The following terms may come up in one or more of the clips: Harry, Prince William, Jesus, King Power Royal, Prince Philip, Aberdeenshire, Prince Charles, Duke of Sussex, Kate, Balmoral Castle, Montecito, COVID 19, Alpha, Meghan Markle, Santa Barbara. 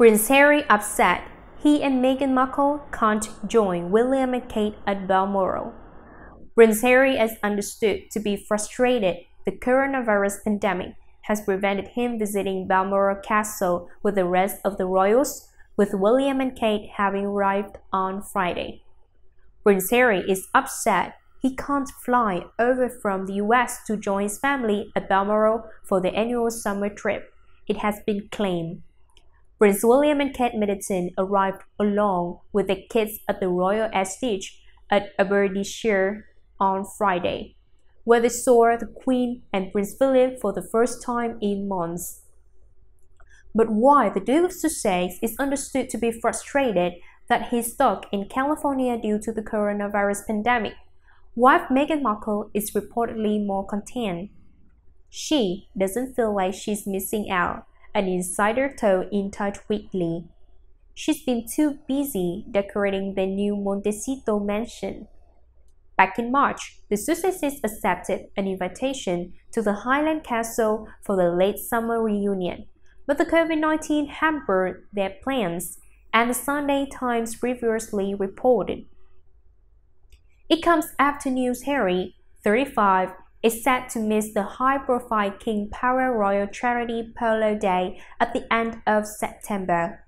Prince Harry upset he and Meghan Markle can't join William and Kate at Balmoral. Prince Harry is understood to be frustrated the coronavirus pandemic has prevented him visiting Balmoral Castle with the rest of the royals, with William and Kate having arrived on Friday. Prince Harry is upset he can't fly over from the US to join his family at Balmoral for the annual summer trip, it has been claimed. Prince William and Kate Middleton arrived along with their kids at the Royal Estate at Aberdeenshire on Friday, where they saw the Queen and Prince Philip for the first time in months. But why the Duke of Sussex is understood to be frustrated that he's stuck in California due to the coronavirus pandemic, wife Meghan Markle is reportedly more content. She doesn't feel like she's missing out, an insider told In Touch Weekly. She's been too busy decorating the new Montecito mansion. Back in March, the Sussexes accepted an invitation to the Highland Castle for the late summer reunion, but the COVID-19 hampered their plans, and the Sunday Times previously reported. It comes after news Harry, 35, is set to miss the high-profile King Power Royal Charity Polo Day at the end of September.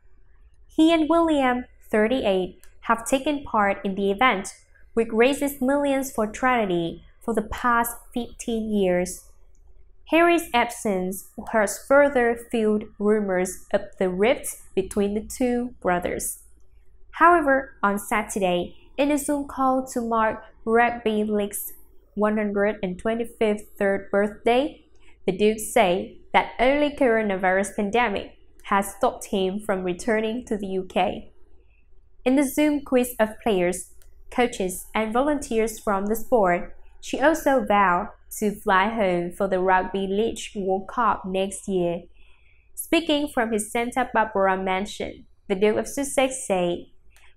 He and William, 38, have taken part in the event, which raises millions for charity for the past 15 years. Harry's absence has further fueled rumors of the rift between the two brothers. However, on Saturday, in a Zoom call to mark Rugby League's 125th birthday, the Duke said that only the coronavirus pandemic has stopped him from returning to the UK. In the Zoom quiz of players, coaches and volunteers from the sport, she also vowed to fly home for the Rugby League World Cup next year. Speaking from his Santa Barbara mansion, the Duke of Sussex said,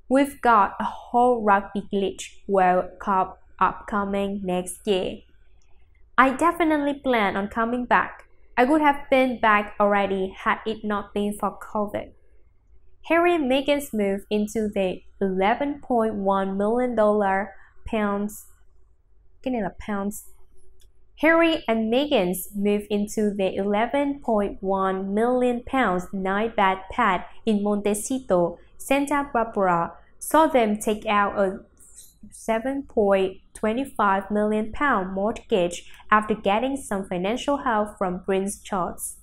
"We've got a whole Rugby League World Cup upcoming next year. I definitely plan on coming back. I would have been back already had it not been for COVID." Harry and Meghan's move into the $11.1 million Harry and Meghan's move into the £11.1 million nine-bed pad in Montecito, Santa Barbara, saw them take out a £7.25 million mortgage after getting some financial help from Prince Charles.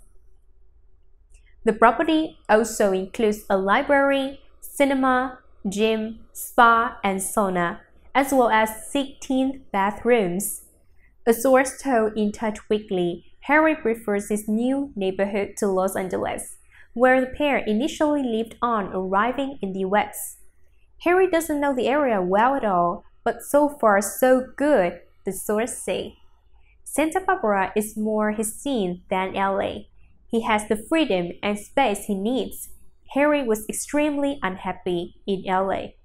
The property also includes a library, cinema, gym, spa, and sauna, as well as 16 bathrooms. A source told In Touch Weekly, Harry prefers his new neighborhood to Los Angeles, where the pair initially lived on arriving in the US. Harry doesn't know the area well at all, but so far so good, the source said. Santa Barbara is more his scene than LA. He has the freedom and space he needs. Harry was extremely unhappy in LA.